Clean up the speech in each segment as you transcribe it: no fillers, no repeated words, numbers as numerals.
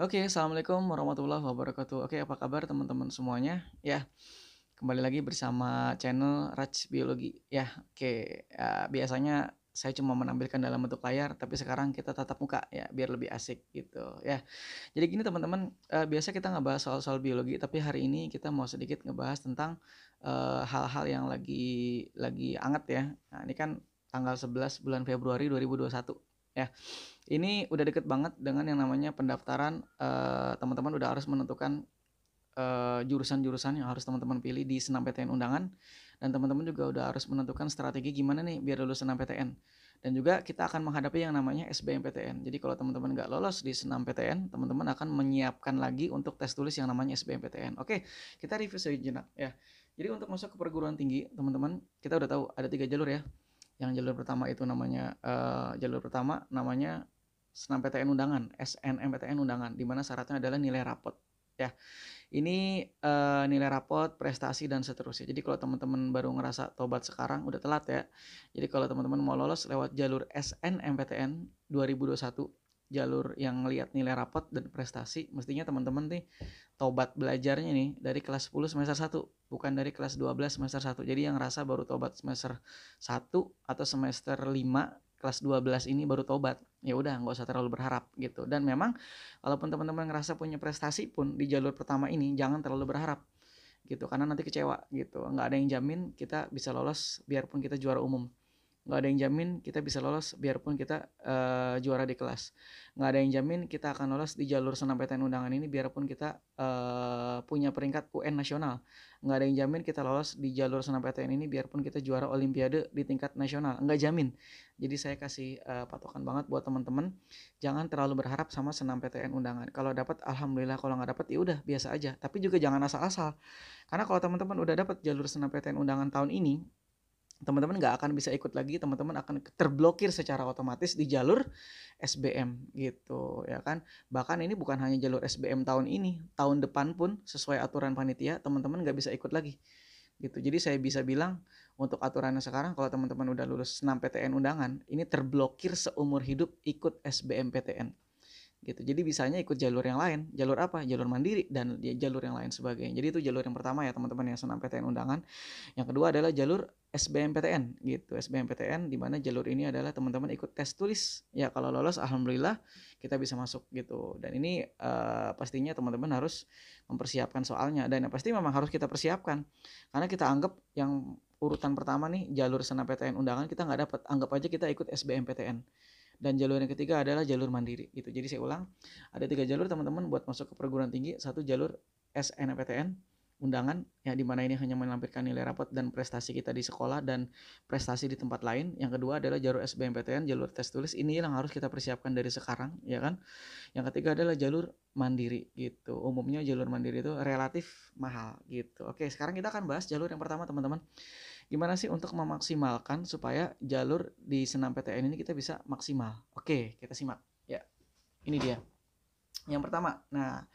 Oke, assalamualaikum warahmatullahi wabarakatuh. Oke, apa kabar teman-teman semuanya? Ya, kembali lagi bersama channel Raj Biologi. Ya, oke. Biasanya saya cuma menampilkan dalam bentuk layar, tapi sekarang kita tatap muka ya, biar lebih asik gitu. Ya, jadi gini teman-teman. Biasa kita ngebahas soal-soal biologi, tapi hari ini kita mau sedikit ngebahas tentang hal-hal yang lagi anget ya. Nah, ini kan tanggal 11 bulan Februari 2021. Ya, ini udah deket banget dengan yang namanya pendaftaran. Teman-teman udah harus menentukan jurusan-jurusan yang harus teman-teman pilih di SNMPTN undangan, dan teman-teman juga udah harus menentukan strategi gimana nih biar lulus SNMPTN. Dan juga kita akan menghadapi yang namanya SBMPTN. Jadi kalau teman-teman nggak lolos di SNMPTN, teman-teman akan menyiapkan lagi untuk tes tulis yang namanya SBMPTN. Oke, kita review sejenak ya. Jadi untuk masuk ke perguruan tinggi, teman-teman, kita udah tahu ada 3 jalur ya. Yang jalur pertama itu namanya SNMPTN undangan, SNMPTN undangan, di mana syaratnya adalah nilai rapot ya. Ini nilai rapot, prestasi dan seterusnya. Jadi kalau teman-teman baru ngerasa tobat sekarang udah telat ya. Jadi kalau teman-teman mau lolos lewat jalur SNMPTN 2021, jalur yang lihat nilai rapot dan prestasi, mestinya teman-teman nih tobat belajarnya nih dari kelas 10 semester 1, bukan dari kelas 12 semester 1. Jadi yang rasa baru tobat semester 1 atau semester 5 kelas 12 ini baru tobat, ya udah nggak usah terlalu berharap gitu. Dan memang walaupun teman-teman ngerasa punya prestasi pun di jalur pertama ini, jangan terlalu berharap gitu, karena nanti kecewa gitu. Nggak ada yang jamin kita bisa lolos biarpun kita juara umum. Nggak ada yang jamin kita bisa lolos biarpun kita juara di kelas. Nggak ada yang jamin kita akan lolos di jalur SNMPTN undangan ini biarpun kita punya peringkat UN nasional. Nggak ada yang jamin kita lolos di jalur SNMPTN ini biarpun kita juara olimpiade di tingkat nasional. Nggak jamin. Jadi saya kasih patokan banget buat teman-teman, jangan terlalu berharap sama SNMPTN undangan. Kalau dapat alhamdulillah, kalau nggak dapat ya udah biasa aja. Tapi juga jangan asal-asal. Karena kalau teman-teman udah dapat jalur SNMPTN undangan tahun ini, teman-teman nggak akan bisa ikut lagi, teman-teman akan terblokir secara otomatis di jalur SBM gitu ya kan. Bahkan ini bukan hanya jalur SBM tahun ini, tahun depan pun sesuai aturan panitia teman-teman nggak bisa ikut lagi gitu. Jadi saya bisa bilang untuk aturannya sekarang, kalau teman-teman udah lulus SNMPTN undangan ini terblokir seumur hidup ikut SBMPTN gitu. Jadi bisanya ikut jalur yang lain. Jalur apa? Jalur mandiri dan jalur yang lain sebagainya. Jadi itu jalur yang pertama ya teman-teman, yang SNMPTN undangan. Yang kedua adalah jalur SBMPTN gitu. SBMPTN di mana jalur ini adalah teman-teman ikut tes tulis. Ya kalau lolos alhamdulillah kita bisa masuk gitu. Dan ini pastinya teman-teman harus mempersiapkan soalnya, dan yang pasti memang harus kita persiapkan. Karena kita anggap yang urutan pertama nih jalur SNMPTN undangan kita nggak dapat, anggap aja kita ikut SBMPTN. Dan jalur yang ketiga adalah jalur mandiri gitu. Jadi saya ulang, ada 3 jalur teman-teman buat masuk ke perguruan tinggi. Satu jalur SNMPTN undangan ya, di mana ini hanya menampilkan nilai rapot dan prestasi kita di sekolah dan prestasi di tempat lain. Yang kedua adalah jalur SBMPTN, jalur tes tulis, ini yang harus kita persiapkan dari sekarang ya kan. Yang ketiga adalah jalur mandiri gitu. Umumnya jalur mandiri itu relatif mahal gitu. Oke, sekarang kita akan bahas jalur yang pertama teman-teman. Gimana sih untuk memaksimalkan supaya jalur di SNMPTN ini kita bisa maksimal? Oke, kita simak ya. Ini dia. Yang pertama, nah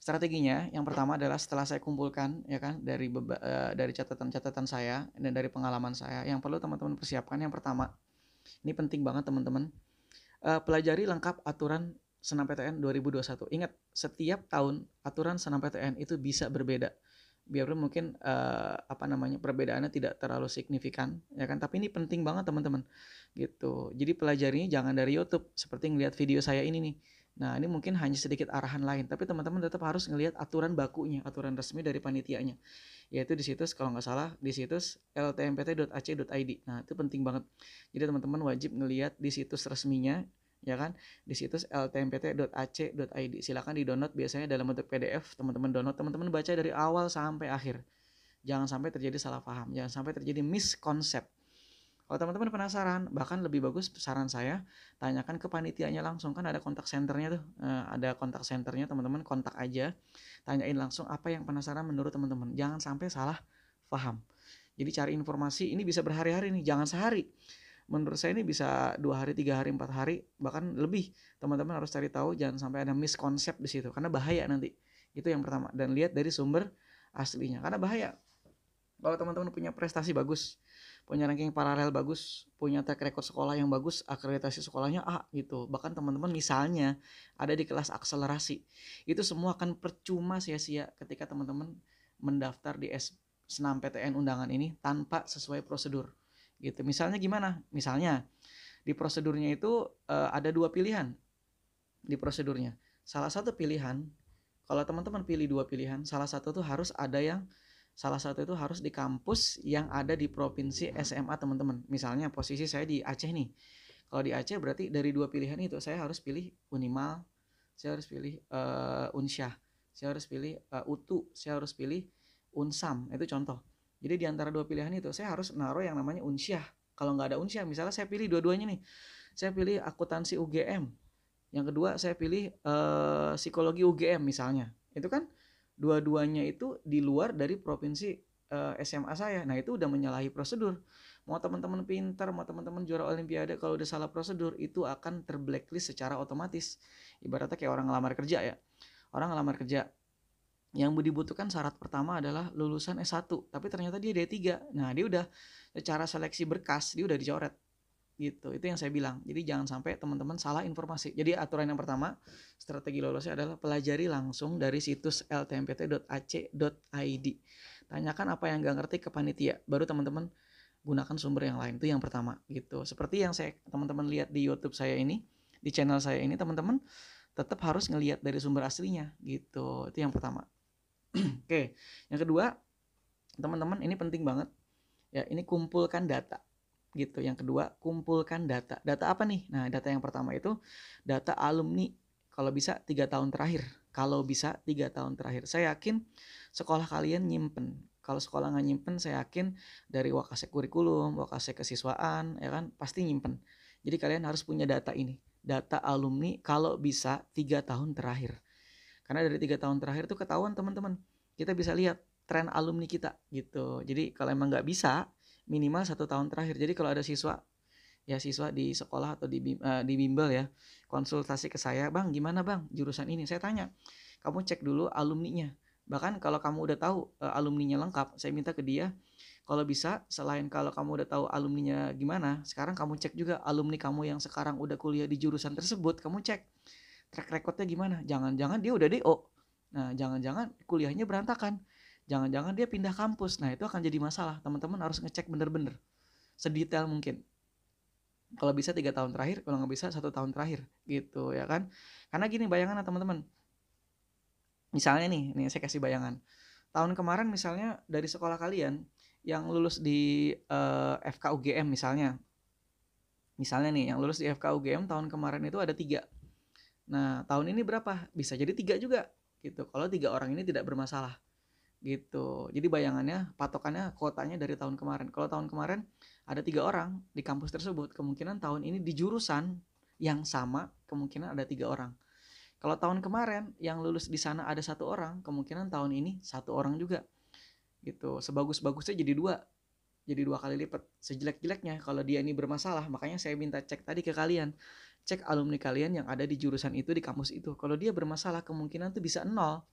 strateginya yang pertama adalah setelah saya kumpulkan ya kan dari catatan-catatan saya dan dari pengalaman saya, yang perlu teman-teman persiapkan yang pertama, ini penting banget teman-teman, pelajari lengkap aturan SNMPTN 2021. Ingat, setiap tahun aturan SNMPTN itu bisa berbeda. Biarpun mungkin perbedaannya tidak terlalu signifikan ya kan, tapi ini penting banget teman-teman gitu. Jadi pelajarinya jangan dari YouTube seperti ngelihat video saya ini nih. Nah, ini mungkin hanya sedikit arahan lain, tapi teman-teman tetap harus ngelihat aturan bakunya, aturan resmi dari panitianya, yaitu di situs, kalau nggak salah di situs ltmpt.ac.id. nah, itu penting banget. Jadi teman-teman wajib ngelihat di situs resminya ya kan, di situs ltmpt.ac.id. Silahkan di download, biasanya dalam bentuk PDF teman-teman download, teman-teman baca dari awal sampai akhir. Jangan sampai terjadi salah paham, jangan sampai terjadi miskonsep. Kalau teman-teman penasaran, bahkan lebih bagus saran saya, tanyakan ke panitianya langsung, kan ada kontak senternya tuh. Ada kontak senternya teman-teman, kontak aja, tanyain langsung apa yang penasaran menurut teman-teman. Jangan sampai salah paham. Jadi cari informasi ini bisa berhari-hari nih, jangan sehari. Menurut saya ini bisa 2 hari, 3 hari, 4 hari, bahkan lebih. Teman-teman harus cari tahu, jangan sampai ada miskonsep di situ, karena bahaya nanti. Itu yang pertama. Dan lihat dari sumber aslinya, karena bahaya. Kalau teman-teman punya prestasi bagus, punya ranking paralel bagus, punya track record sekolah yang bagus, akreditasi sekolahnya A gitu. Bahkan teman-teman misalnya ada di kelas akselerasi, itu semua akan percuma sia-sia ketika teman-teman mendaftar di SNMPTN undangan ini tanpa sesuai prosedur gitu. Misalnya gimana? Misalnya di prosedurnya itu ada dua pilihan di prosedurnya. Salah satu pilihan, kalau teman-teman pilih dua pilihan, salah satu itu harus di kampus yang ada di provinsi SMA teman-teman. Misalnya posisi saya di Aceh nih. Kalau di Aceh berarti dari dua pilihan itu saya harus pilih Unimal, saya harus pilih Unsyah, saya harus pilih Utu, saya harus pilih Unsam. Itu contoh. Jadi di antara dua pilihan itu saya harus naruh yang namanya Unsyah. Kalau nggak ada Unsyah, misalnya saya pilih dua-duanya nih. Saya pilih akuntansi UGM. Yang kedua saya pilih psikologi UGM misalnya. Itu kan dua-duanya itu di luar dari provinsi SMA saya. Nah, itu udah menyalahi prosedur. Mau teman-teman pintar, mau teman-teman juara olimpiade, kalau udah salah prosedur itu akan terblacklist secara otomatis. Ibaratnya kayak orang ngelamar kerja ya. Orang ngelamar kerja yang dibutuhkan syarat pertama adalah lulusan S1, tapi ternyata dia D3. Nah, dia udah secara seleksi berkas dia udah dicoret. Gitu. Itu yang saya bilang. Jadi jangan sampai teman-teman salah informasi. Jadi aturan yang pertama, strategi lolosnya adalah pelajari langsung dari situs ltmpt.ac.id. Tanyakan apa yang nggak ngerti ke panitia, baru teman-teman gunakan sumber yang lain. Itu yang pertama gitu. Seperti yang saya teman-teman lihat di YouTube saya ini, di channel saya ini, teman-teman tetap harus ngelihat dari sumber aslinya gitu. Itu yang pertama. Oke. Yang kedua, teman-teman ini penting banget. Ya, ini kumpulkan data. Gitu. Yang kedua, kumpulkan data. Data apa nih? Nah, data yang pertama itu data alumni. Kalau bisa 3 tahun terakhir. Kalau bisa 3 tahun terakhir. Saya yakin sekolah kalian nyimpen. Kalau sekolah nggak nyimpen, saya yakin dari Wakasek Kurikulum, Wakasek Kesiswaan, ya kan, pasti nyimpen. Jadi kalian harus punya data ini. Data alumni kalau bisa 3 tahun terakhir. Karena dari 3 tahun terakhir itu ketahuan teman-teman. Kita bisa lihat tren alumni kita gitu. Jadi kalau emang nggak bisa, minimal 1 tahun terakhir. Jadi kalau ada siswa di sekolah atau di bimbel ya, konsultasi ke saya, bang gimana bang jurusan ini, saya tanya, kamu cek dulu alumninya. Bahkan kalau kamu udah tahu alumninya lengkap, saya minta ke dia, kalau bisa selain kalau kamu udah tahu alumninya gimana, sekarang kamu cek juga alumni kamu yang sekarang udah kuliah di jurusan tersebut, kamu cek track recordnya gimana. Jangan-jangan dia udah DO, nah jangan-jangan kuliahnya berantakan, jangan-jangan dia pindah kampus. Nah, itu akan jadi masalah. Teman-teman harus ngecek bener-bener sedetail mungkin. Kalau bisa 3 tahun terakhir, kalau nggak bisa 1 tahun terakhir gitu ya kan. Karena gini, bayangan teman-teman. Misalnya nih saya kasih bayangan. Tahun kemarin misalnya dari sekolah kalian yang lulus di FK UGM misalnya. Misalnya nih yang lulus di FK UGM tahun kemarin itu ada 3. Nah, tahun ini berapa? Bisa jadi 3 juga gitu. Kalau 3 orang ini tidak bermasalah. Gitu. Jadi bayangannya, patokannya, kuotanya dari tahun kemarin. Kalau tahun kemarin ada 3 orang di kampus tersebut, kemungkinan tahun ini di jurusan yang sama kemungkinan ada 3 orang. Kalau tahun kemarin yang lulus di sana ada 1 orang, kemungkinan tahun ini 1 orang juga. Gitu. Sebagus-bagusnya jadi 2. Jadi 2 kali lipat. Sejelek-jeleknya kalau dia ini bermasalah, makanya saya minta cek tadi ke kalian. Cek alumni kalian yang ada di jurusan itu, di kampus itu. Kalau dia bermasalah, kemungkinan tuh bisa 0.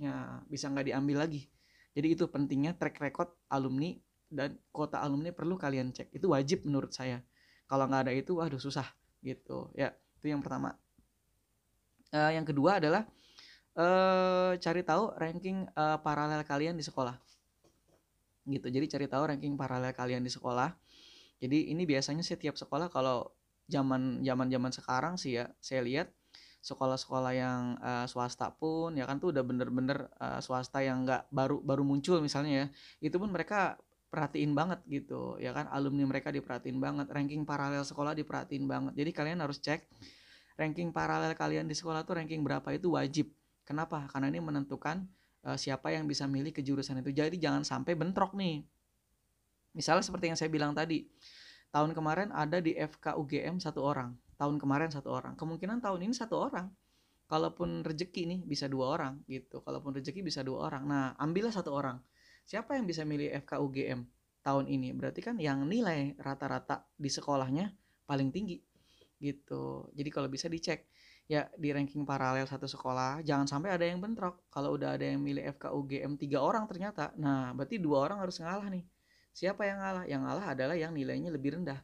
Ya, bisa nggak diambil lagi. Jadi itu pentingnya track record alumni dan kuota alumni perlu kalian cek. Itu wajib menurut saya. Kalau nggak ada itu, waduh susah gitu. Ya, itu yang pertama. Yang kedua adalah cari tahu ranking paralel kalian di sekolah. Gitu. Jadi cari tahu ranking paralel kalian di sekolah. Jadi ini biasanya setiap sekolah kalau zaman sekarang sih ya, saya lihat sekolah-sekolah yang swasta pun ya kan tuh udah bener-bener swasta yang nggak baru muncul misalnya ya, itu pun mereka perhatiin banget gitu ya kan, alumni mereka diperhatiin banget, ranking paralel sekolah diperhatiin banget. Jadi kalian harus cek ranking paralel kalian di sekolah tuh ranking berapa, itu wajib. Kenapa? Karena ini menentukan siapa yang bisa milih ke jurusan itu. Jadi jangan sampai bentrok nih. Misalnya seperti yang saya bilang tadi, tahun kemarin ada di FK UGM 1 orang. Tahun kemarin 1 orang, kemungkinan tahun ini 1 orang. Kalaupun rezeki nih bisa 2 orang gitu. Kalaupun rezeki bisa 2 orang. Nah, ambillah 1 orang. Siapa yang bisa milih FK UGM tahun ini? Berarti kan yang nilai rata-rata di sekolahnya paling tinggi gitu. Jadi kalau bisa dicek ya di ranking paralel satu sekolah, jangan sampai ada yang bentrok. Kalau udah ada yang milih FK UGM 3 orang ternyata, nah berarti 2 orang harus ngalah nih Siapa yang ngalah? Yang ngalah adalah yang nilainya lebih rendah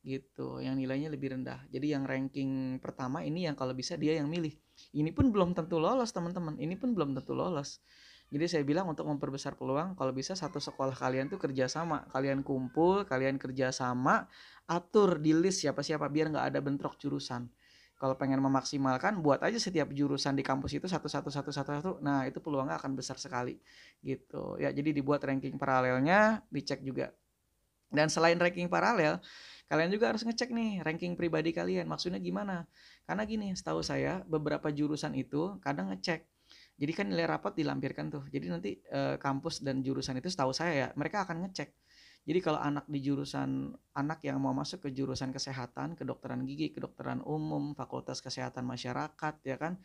gitu, yang nilainya lebih rendah. Jadi yang ranking pertama ini yang kalau bisa dia yang milih. Ini pun belum tentu lolos teman-teman, ini pun belum tentu lolos. Jadi saya bilang untuk memperbesar peluang, kalau bisa satu sekolah kalian tuh kerjasama, kalian kumpul, kalian kerjasama, atur di list siapa-siapa biar nggak ada bentrok jurusan. Kalau pengen memaksimalkan, buat aja setiap jurusan di kampus itu satu. Nah itu peluangnya akan besar sekali gitu. Ya jadi dibuat ranking paralelnya, dicek juga. Dan selain ranking paralel, kalian juga harus ngecek nih ranking pribadi kalian. Maksudnya gimana? Karena gini, setahu saya beberapa jurusan itu kadang ngecek. Jadi kan nilai rapat dilampirkan tuh. Jadi nanti kampus dan jurusan itu setahu saya ya, mereka akan ngecek. Jadi kalau anak di jurusan, anak yang mau masuk ke jurusan kesehatan, kedokteran gigi, kedokteran umum, fakultas kesehatan masyarakat, ya kan,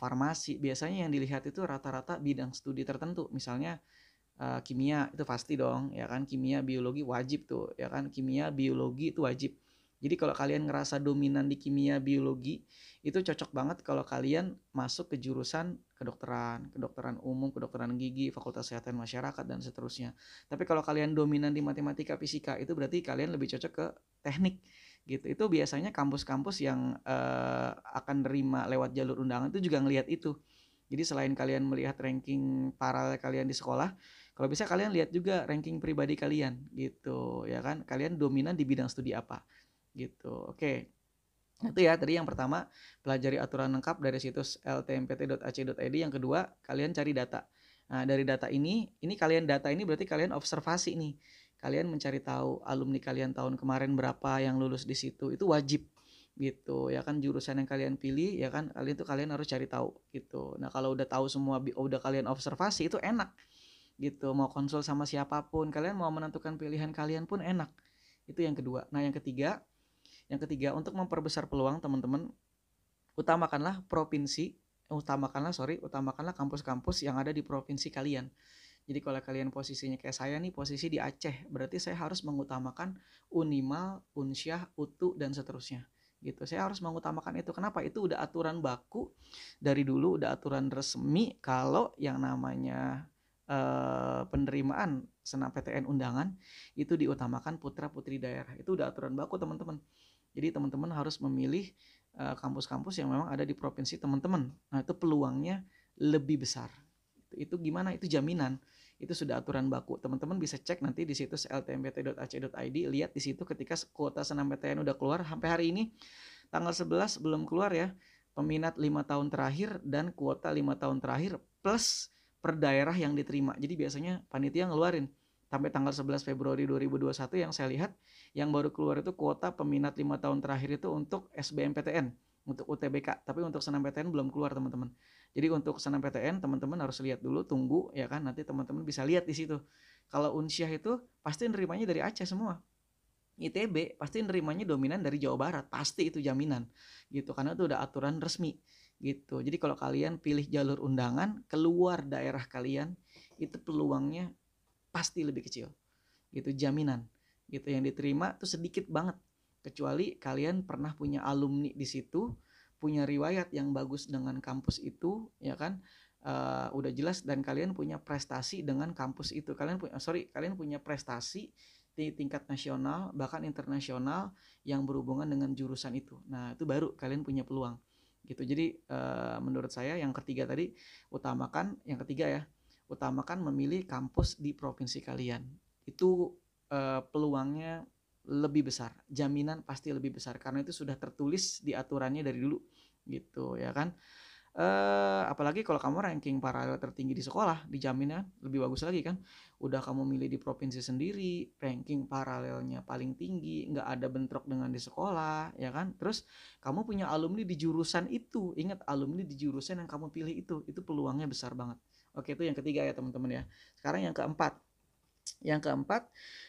farmasi, biasanya yang dilihat itu rata-rata bidang studi tertentu. Misalnya kimia itu pasti dong ya kan, kimia biologi wajib tuh ya kan, kimia biologi itu wajib. Jadi kalau kalian ngerasa dominan di kimia biologi, itu cocok banget kalau kalian masuk ke jurusan kedokteran, kedokteran umum, kedokteran gigi, fakultas kesehatan masyarakat dan seterusnya. Tapi kalau kalian dominan di matematika, fisika, itu berarti kalian lebih cocok ke teknik gitu. Itu biasanya kampus-kampus yang akan nerima lewat jalur undangan itu juga ngelihat itu. Jadi selain kalian melihat ranking paralel kalian di sekolah, kalau bisa kalian lihat juga ranking pribadi kalian gitu ya kan. Kalian dominan di bidang studi apa gitu. Oke. Itu ya tadi yang pertama, pelajari aturan lengkap dari situs ltmpt.ac.id. Yang kedua, kalian cari data. Nah, dari data ini kalian data ini berarti kalian observasi nih. Kalian mencari tahu alumni kalian tahun kemarin berapa yang lulus di situ. Itu wajib gitu ya kan, jurusan yang kalian pilih ya kan, kalian harus cari tahu gitu. Nah kalau udah tahu semua, udah kalian observasi, itu enak gitu. Mau konsul sama siapapun, kalian mau menentukan pilihan kalian pun enak. Itu yang kedua. Nah yang ketiga untuk memperbesar peluang teman-teman, utamakanlah kampus-kampus yang ada di provinsi kalian. Jadi kalau kalian posisinya kayak saya nih, posisi di Aceh, berarti saya harus mengutamakan Unimal, Unsyah, Utu dan seterusnya gitu. Saya harus mengutamakan itu. Kenapa? Itu udah aturan baku dari dulu, udah aturan resmi kalau yang namanya penerimaan SNMPTN undangan itu diutamakan putra-putri daerah. Itu udah aturan baku, teman-teman. Jadi teman-teman harus memilih kampus-kampus yang memang ada di provinsi teman-teman. Nah, itu peluangnya lebih besar. Itu gimana? Itu jaminan. Itu sudah aturan baku. Teman-teman bisa cek nanti di situs ltmpt.ac.id, lihat di situ ketika kuota SNMPTN udah keluar. Sampai hari ini tanggal 11 belum keluar ya. Peminat 5 tahun terakhir dan kuota 5 tahun terakhir plus per daerah yang diterima. Jadi biasanya panitia ngeluarin sampai tanggal 11 Februari 2021 yang saya lihat, yang baru keluar itu kuota peminat 5 tahun terakhir itu untuk SBMPTN, untuk UTBK, tapi untuk SNMPTN belum keluar, teman-teman. Jadi untuk SNMPTN teman-teman harus lihat dulu, tunggu ya kan, nanti teman-teman bisa lihat di situ. Kalau Unsyah itu pasti nerimanya dari Aceh semua. ITB pasti nerimanya dominan dari Jawa Barat, pasti itu jaminan gitu, karena itu udah aturan resmi gitu. Jadi kalau kalian pilih jalur undangan keluar daerah kalian, itu peluangnya pasti lebih kecil gitu, jaminan gitu. Yang diterima tuh sedikit banget, kecuali kalian pernah punya alumni di situ, punya riwayat yang bagus dengan kampus itu ya kan, udah jelas, dan kalian punya prestasi dengan kampus itu, kalian punya prestasi di tingkat nasional bahkan internasional yang berhubungan dengan jurusan itu. Nah itu baru kalian punya peluang gitu. Jadi menurut saya yang ketiga tadi, utamakan memilih kampus di provinsi kalian. Itu peluangnya lebih besar, jaminan pasti lebih besar karena itu sudah tertulis di aturannya dari dulu gitu ya kan. Apalagi kalau kamu ranking paralel tertinggi di sekolah, dijamin lebih bagus lagi kan. Udah kamu milih di provinsi sendiri, ranking paralelnya paling tinggi, nggak ada bentrok dengan di sekolah ya kan. Terus kamu punya alumni di jurusan itu, ingat alumni di jurusan yang kamu pilih itu peluangnya besar banget. Oke, itu yang ketiga ya teman-teman ya. Sekarang yang keempat.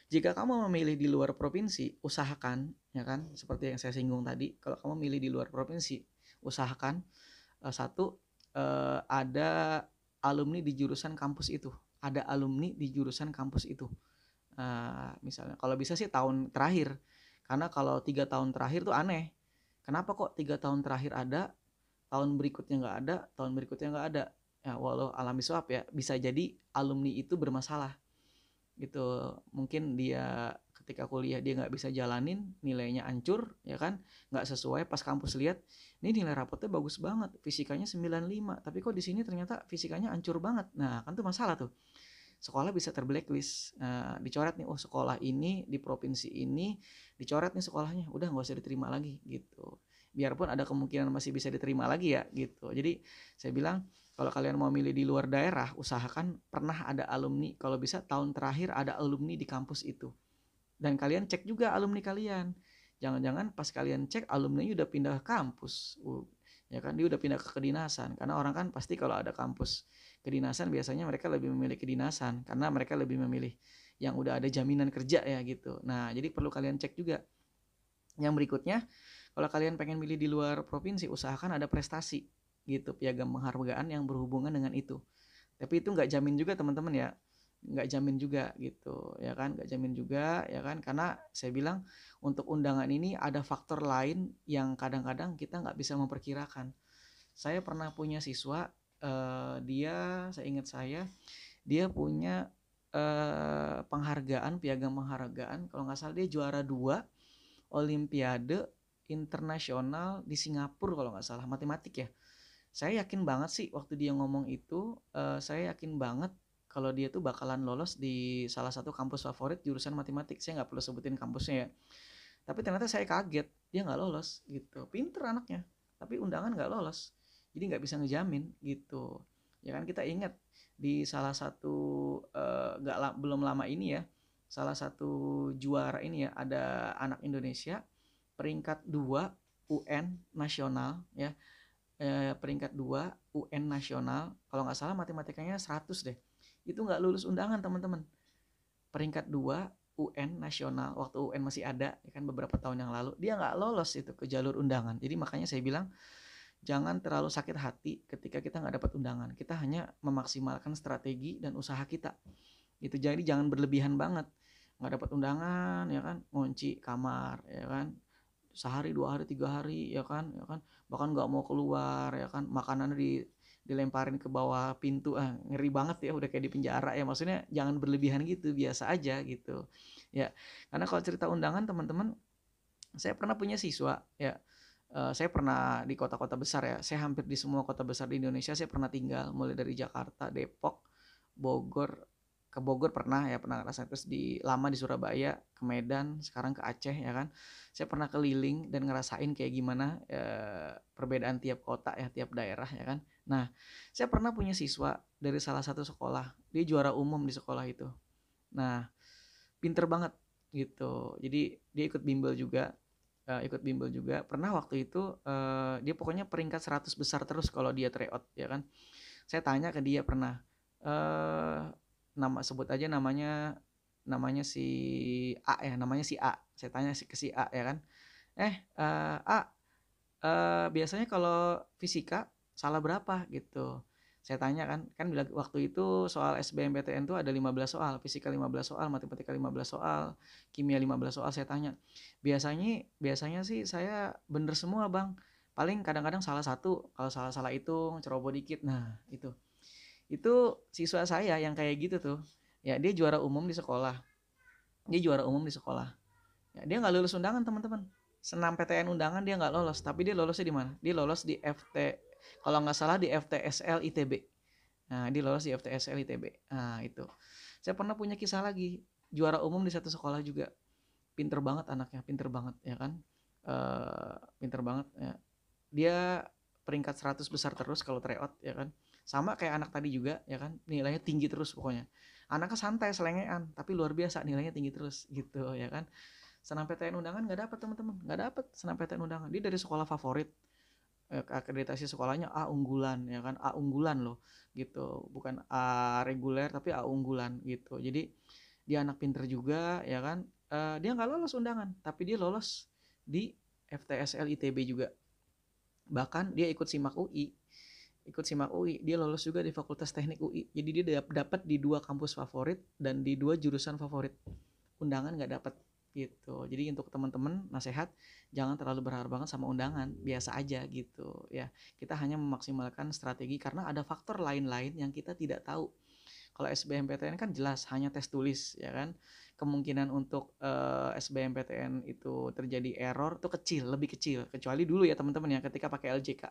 Jika kamu memilih di luar provinsi, usahakan ya kan, seperti yang saya singgung tadi, kalau kamu milih di luar provinsi, usahakan ada alumni di jurusan kampus itu. Ada alumni di jurusan kampus itu. Misalnya kalau bisa sih tahun terakhir. Karena kalau 3 tahun terakhir tuh aneh. Kenapa kok 3 tahun terakhir ada, tahun berikutnya nggak ada, ya walau alami suap ya, bisa jadi alumni itu bermasalah. gitu. Mungkin dia ketika kuliah dia nggak bisa jalanin, nilainya hancur, ya kan, nggak sesuai. Pas kampus lihat, ini nilai rapotnya bagus banget, fisikanya 95, tapi kok di sini ternyata fisikanya hancur banget. Nah, kan tuh masalah tuh. Sekolah bisa terblacklist, dicoret nih, oh sekolah ini di provinsi ini dicoret nih sekolahnya, udah nggak usah diterima lagi gitu. Biarpun ada kemungkinan masih bisa diterima lagi ya gitu. Jadi saya bilang, kalau kalian mau milih di luar daerah, usahakan pernah ada alumni, kalau bisa tahun terakhir ada alumni di kampus itu. Dan kalian cek juga alumni kalian, jangan-jangan pas kalian cek alumni udah pindah kampus, ya kan, dia udah pindah ke kedinasan. Karena orang kan pasti kalau ada kampus kedinasan biasanya mereka lebih memilih kedinasan, karena mereka lebih memilih yang udah ada jaminan kerja ya gitu. Nah, jadi perlu kalian cek juga. Yang berikutnya, kalau kalian pengen milih di luar provinsi, usahakan ada prestasi gitu, piagam penghargaan yang berhubungan dengan itu. Tapi itu nggak jamin juga teman-teman ya, nggak jamin juga gitu, ya kan, nggak jamin juga, ya kan, karena saya bilang untuk undangan ini ada faktor lain yang kadang-kadang kita nggak bisa memperkirakan. Saya pernah punya siswa, dia punya penghargaan, piagam penghargaan, kalau nggak salah dia juara 2 olimpiade internasional di Singapura kalau nggak salah, matematik ya. Saya yakin banget sih waktu dia ngomong itu, saya yakin banget kalau dia tuh bakalan lolos di salah satu kampus favorit jurusan matematik. Saya nggak perlu sebutin kampusnya ya, tapi ternyata saya kaget dia nggak lolos gitu. Pinter anaknya, tapi undangan nggak lolos. Jadi nggak bisa ngejamin gitu, ya kan. Kita ingat di salah satu belum lama ini ya, salah satu juara ini ya, ada anak Indonesia peringkat 2 UN nasional ya, peringkat 2 UN nasional kalau nggak salah matematikanya 100 deh. Itu nggak lulus undangan teman-teman, peringkat 2 UN nasional waktu UN masih ada ya kan, beberapa tahun yang lalu. Dia nggak lolos itu ke jalur undangan. Jadi makanya saya bilang, jangan terlalu sakit hati ketika kita nggak dapat undangan. Kita hanya memaksimalkan strategi dan usaha kita. Itu jadi jangan berlebihan banget. Nggak dapat undangan, ya kan? Ngunci kamar, ya kan? Sehari, 2 hari, 3 hari, ya kan? Ya kan? Bahkan nggak mau keluar, ya kan? Makanan dilemparin ke bawah pintu, ngeri banget ya, udah kayak di penjara ya. Maksudnya jangan berlebihan gitu, biasa aja gitu. Ya, karena kalau cerita undangan teman-teman, saya pernah punya siswa ya. Saya pernah di kota-kota besar ya, saya hampir di semua kota besar di Indonesia saya pernah tinggal, mulai dari Jakarta, Depok, Bogor, ke Bogor pernah ngerasain, terus lama di Surabaya, ke Medan, sekarang ke Aceh ya kan. Saya pernah keliling dan ngerasain kayak gimana perbedaan tiap kota ya, tiap daerah ya kan. Nah, saya pernah punya siswa dari salah satu sekolah, dia juara umum di sekolah itu. Nah, pinter banget gitu, jadi dia ikut bimbel juga. Pernah waktu itu dia pokoknya peringkat 100 besar terus kalau dia tryout ya kan. Saya tanya ke dia pernah, namanya si A ya, saya tanya ke si A ya kan, biasanya kalau fisika salah berapa gitu. Saya tanya kan waktu itu soal SBMPTN tuh ada 15 soal, fisika 15 soal, matematika 15 soal, kimia 15 soal. Saya tanya, biasanya sih saya bener semua bang, paling kadang-kadang salah satu, kalau salah hitung, ceroboh dikit. Nah itu siswa saya yang kayak gitu tuh ya, dia juara umum di sekolah, ya, dia nggak lulus undangan teman-teman. SNMPTN undangan dia nggak lolos, tapi dia lolosnya di mana? Dia lolos di kalau nggak salah di FTSL ITB. Nah, dia lolos di FTSL ITB. Nah, itu. Saya pernah punya kisah lagi, juara umum di satu sekolah juga. Pinter banget anaknya, pinter banget ya kan. Pinter banget ya. Dia peringkat 100 besar terus kalau tryout ya kan. Sama kayak anak tadi juga ya kan, nilainya tinggi terus pokoknya. Anaknya santai, selengean, tapi luar biasa nilainya tinggi terus gitu ya kan. SNMPTN undangan nggak dapat teman-teman, nggak dapat SNMPTN undangan. Dia dari sekolah favorit, akreditasi sekolahnya A unggulan ya kan, A unggulan loh gitu, bukan A reguler tapi A unggulan gitu. Jadi dia anak pinter juga ya kan, dia nggak lolos undangan tapi dia lolos di FTSL ITB juga. Bahkan dia ikut SIMAK UI, dia lolos juga di Fakultas Teknik UI. Jadi dia dapat di 2 kampus favorit dan di 2 jurusan favorit. Undangan nggak dapat gitu. Jadi untuk teman-teman nasihat, jangan terlalu berharap banget sama undangan, biasa aja gitu ya. Kita hanya memaksimalkan strategi karena ada faktor lain-lain yang kita tidak tahu. Kalau SBMPTN kan jelas hanya tes tulis, ya kan? Kemungkinan untuk SBMPTN itu terjadi error tuh kecil, lebih kecil. Kecuali dulu ya teman-teman ya, ketika pakai LJK.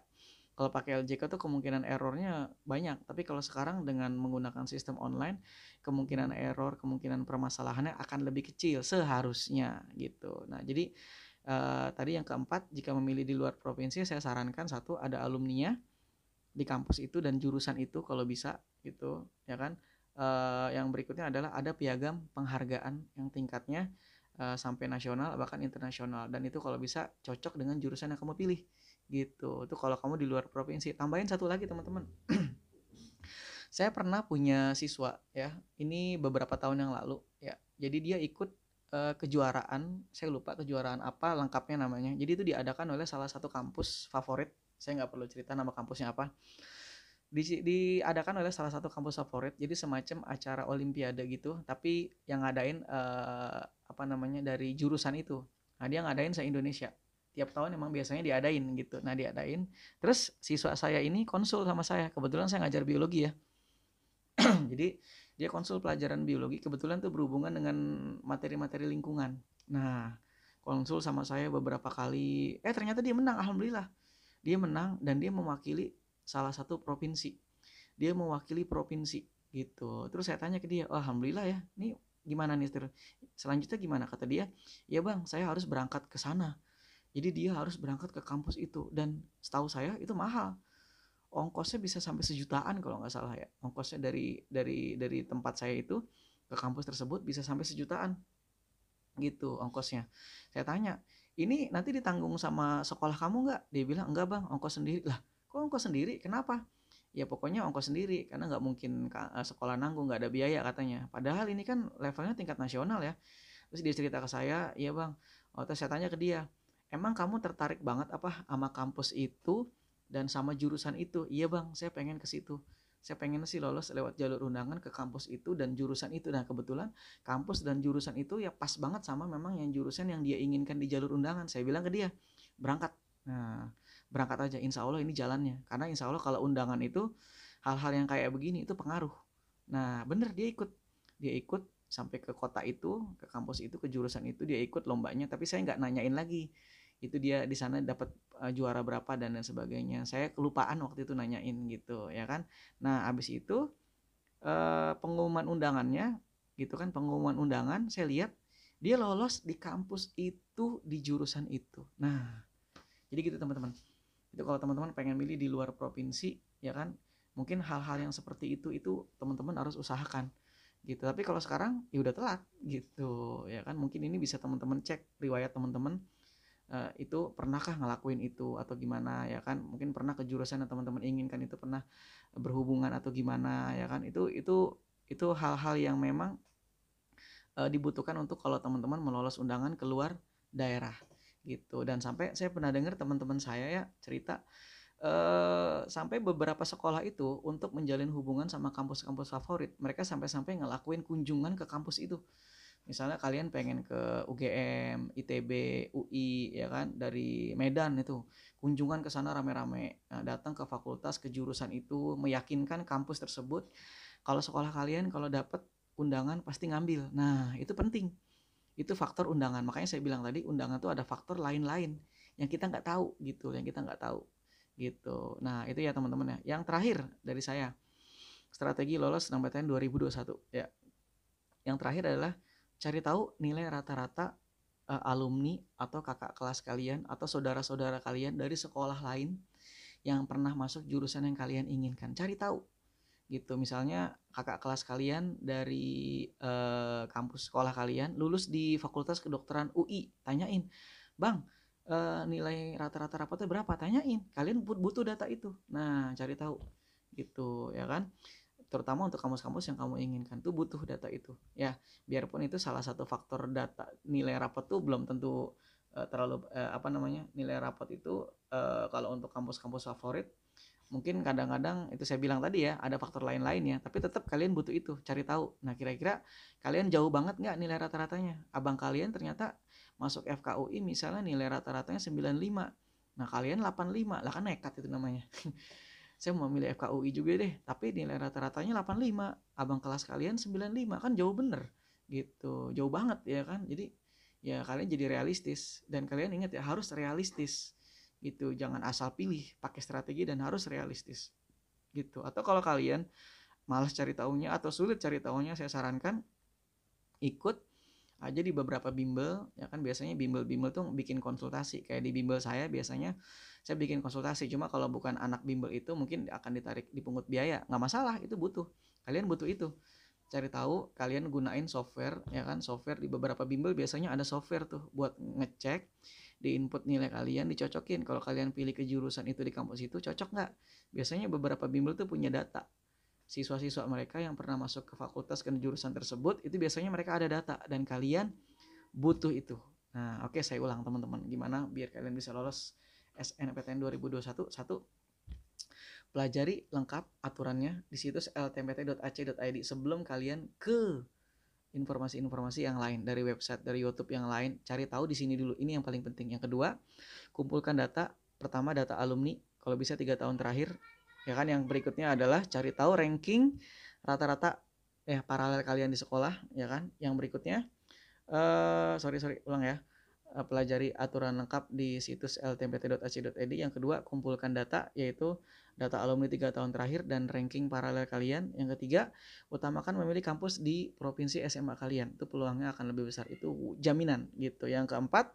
Kalau pakai LJK tuh kemungkinan errornya banyak. Tapi kalau sekarang dengan menggunakan sistem online, kemungkinan error, kemungkinan permasalahannya akan lebih kecil seharusnya gitu. Nah, jadi tadi yang keempat, jika memilih di luar provinsi, saya sarankan satu, ada alumninya di kampus itu dan jurusan itu kalau bisa gitu, ya kan. Yang berikutnya adalah ada piagam penghargaan yang tingkatnya sampai nasional bahkan internasional, dan itu kalau bisa cocok dengan jurusan yang kamu pilih gitu. Itu kalau kamu di luar provinsi. Tambahin satu lagi teman-teman, saya pernah punya siswa ya, ini beberapa tahun yang lalu ya, jadi dia ikut kejuaraan, saya lupa kejuaraan apa lengkapnya namanya. Jadi itu diadakan oleh salah satu kampus favorit, saya nggak perlu cerita nama kampusnya apa, diadakan oleh salah satu kampus favorit. Jadi semacam acara olimpiade gitu, tapi yang ngadain apa namanya dari jurusan itu. Nah dia ngadain se-Indonesia, tiap tahun emang biasanya diadain gitu. Nah diadain, terus siswa saya ini konsul sama saya, kebetulan saya ngajar biologi ya. Jadi dia konsul pelajaran biologi, kebetulan tuh berhubungan dengan materi-materi lingkungan. Nah konsul sama saya beberapa kali, ternyata dia menang, alhamdulillah dia menang, dan dia mewakili salah satu provinsi, dia mewakili provinsi gitu. Terus saya tanya ke dia, oh, alhamdulillah ya, ini gimana nih selanjutnya gimana? Kata dia, ya bang, saya harus berangkat ke sana. Jadi dia harus berangkat ke kampus itu, dan setahu saya itu mahal, ongkosnya bisa sampai sejutaan kalau nggak salah ya, ongkosnya dari tempat saya itu ke kampus tersebut bisa sampai sejutaan gitu ongkosnya. Saya tanya, ini nanti ditanggung sama sekolah kamu nggak? Dia bilang enggak bang, ongkos sendiri. Lah kok ongkos sendiri, kenapa? Ya pokoknya ongkos sendiri, karena nggak mungkin sekolah nanggung, nggak ada biaya katanya. Padahal ini kan levelnya tingkat nasional ya. Terus dia cerita ke saya, iya bang. Terus saya tanya ke dia, emang kamu tertarik banget apa sama kampus itu dan sama jurusan itu? Iya bang, saya pengen ke situ. Saya pengen sih lolos lewat jalur undangan ke kampus itu dan jurusan itu. Nah kebetulan kampus dan jurusan itu ya pas banget sama memang yang jurusan yang dia inginkan di jalur undangan. Saya bilang ke dia, berangkat. Nah, berangkat aja, insya Allah ini jalannya. Karena insya Allah kalau undangan itu hal-hal yang kayak begini itu pengaruh. Nah bener, dia ikut sampai ke kota itu, ke kampus itu, ke jurusan itu, dia ikut lombanya. Tapi saya nggak nanyain lagi itu dia di sana dapat juara berapa dan lain sebagainya. Saya kelupaan waktu itu nanyain gitu ya kan. Nah abis itu pengumuman undangannya gitu kan, pengumuman undangan saya lihat dia lolos di kampus itu, di jurusan itu. Nah jadi gitu teman-teman. Itu kalau teman-teman pengen milih di luar provinsi, ya kan, mungkin hal-hal yang seperti itu teman-teman harus usahakan gitu. Tapi kalau sekarang ya udah telat gitu, ya kan. Mungkin ini bisa teman-teman cek riwayat teman-teman, itu pernahkah ngelakuin itu atau gimana, ya kan. Mungkin pernah ke jurusan yang teman-teman inginkan itu pernah berhubungan atau gimana, ya kan. Itu hal-hal yang memang dibutuhkan untuk kalau teman-teman melolos undangan keluar daerah gitu. Dan sampai saya pernah dengar teman-teman saya ya cerita, sampai beberapa sekolah itu untuk menjalin hubungan sama kampus-kampus favorit, mereka sampai-sampai ngelakuin kunjungan ke kampus itu. Misalnya kalian pengen ke UGM, ITB, UI, ya kan, dari Medan itu kunjungan ke sana rame-rame. Nah, datang ke fakultas, ke jurusan itu, meyakinkan kampus tersebut kalau sekolah kalian kalau dapat undangan pasti ngambil. Nah itu penting, itu faktor undangan. Makanya saya bilang tadi, undangan tuh ada faktor lain-lain yang kita nggak tahu gitu, yang kita nggak tahu gitu. Nah itu ya teman-teman ya. Yang terakhir dari saya, strategi lolos SNMPTN 2021 ya. Yang terakhir adalah cari tahu nilai rata-rata alumni atau kakak kelas kalian atau saudara-saudara kalian dari sekolah lain yang pernah masuk jurusan yang kalian inginkan. Cari tahu gitu. Misalnya kakak kelas kalian dari kampus sekolah kalian lulus di Fakultas Kedokteran UI, tanyain, bang nilai rata-rata rapotnya berapa? Tanyain, kalian butuh data itu. Nah cari tahu gitu ya kan, terutama untuk kampus-kampus yang kamu inginkan tuh butuh data itu ya. Biarpun itu salah satu faktor data, nilai rapot tuh belum tentu terlalu apa namanya, nilai rapot itu kalau untuk kampus-kampus favorit mungkin kadang-kadang itu saya bilang tadi ya, ada faktor lain-lain ya, tapi tetap kalian butuh itu, cari tahu. Nah kira-kira kalian jauh banget nggak nilai rata-ratanya? Abang kalian ternyata masuk FKUI misalnya nilai rata-ratanya 95. Nah kalian 85, lah kan nekat itu namanya. saya mau milih FKUI juga deh, tapi nilai rata-ratanya 85, abang kelas kalian 95, kan jauh bener gitu, jauh banget ya kan. Jadi ya kalian jadi realistis, dan kalian ingat ya harus realistis gitu, jangan asal pilih, pakai strategi dan harus realistis gitu. Atau kalau kalian malas cari tahunya atau sulit cari tahunya, saya sarankan ikut aja di beberapa bimbel ya kan. Biasanya bimbel-bimbel tuh bikin konsultasi, kayak di bimbel saya biasanya saya bikin konsultasi. Cuma kalau bukan anak bimbel itu mungkin akan ditarik, dipungut biaya, nggak masalah, itu butuh, kalian butuh itu cari tahu. Kalian gunain software ya kan, software di beberapa bimbel biasanya ada software tuh buat ngecek di input nilai kalian, dicocokin kalau kalian pilih ke jurusan itu di kampus itu cocok nggak. Biasanya beberapa bimbel tuh punya data siswa-siswa mereka yang pernah masuk ke fakultas ke jurusan tersebut, itu biasanya mereka ada data dan kalian butuh itu. Nah, oke, saya ulang teman-teman, gimana biar kalian bisa lolos SNMPTN 2021. Satu, pelajari lengkap aturannya di situs ltmpt.ac.id sebelum kalian ke informasi-informasi yang lain dari website, dari YouTube yang lain. Cari tahu di sini dulu, ini yang paling penting. Yang kedua, kumpulkan data. Pertama, data alumni, kalau bisa 3 tahun terakhir. Ya kan, yang berikutnya adalah cari tahu ranking rata-rata paralel kalian di sekolah, ya kan. Yang berikutnya pelajari aturan lengkap di situs ltmpt.ac.id. Yang kedua, kumpulkan data, yaitu data alumni 3 tahun terakhir dan ranking paralel kalian. Yang ketiga, utamakan memilih kampus di provinsi SMA kalian, itu peluangnya akan lebih besar, itu jaminan gitu. Yang keempat,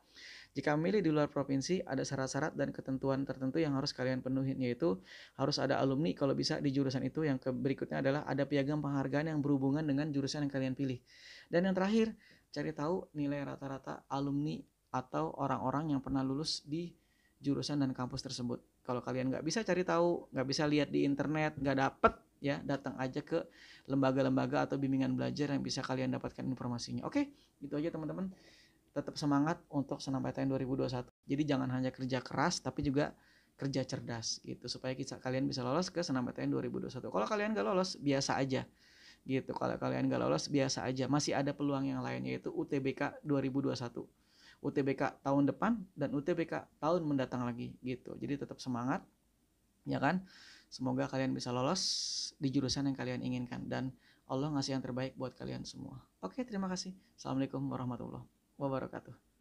jika memilih di luar provinsi, ada syarat-syarat dan ketentuan tertentu yang harus kalian penuhi, yaitu harus ada alumni kalau bisa di jurusan itu. Yang berikutnya adalah ada piagam penghargaan yang berhubungan dengan jurusan yang kalian pilih. Dan yang terakhir, cari tahu nilai rata-rata alumni atau orang-orang yang pernah lulus di jurusan dan kampus tersebut. Kalau kalian nggak bisa cari tahu, nggak bisa lihat di internet, nggak dapet, ya datang aja ke lembaga-lembaga atau bimbingan belajar yang bisa kalian dapatkan informasinya. Oke, gitu aja teman-teman. Tetap semangat untuk SNMPTN 2021. Jadi jangan hanya kerja keras, tapi juga kerja cerdas gitu, supaya kalian bisa lolos ke SNMPTN 2021. Kalau kalian nggak lolos, biasa aja gitu. Kalau kalian nggak lolos, biasa aja. Masih ada peluang yang lain, yaitu UTBK 2021. UTBK tahun depan dan UTBK tahun mendatang lagi gitu. Jadi tetap semangat ya kan. Semoga kalian bisa lolos di jurusan yang kalian inginkan, dan Allah ngasih yang terbaik buat kalian semua. Oke, terima kasih. Assalamualaikum warahmatullahi wabarakatuh.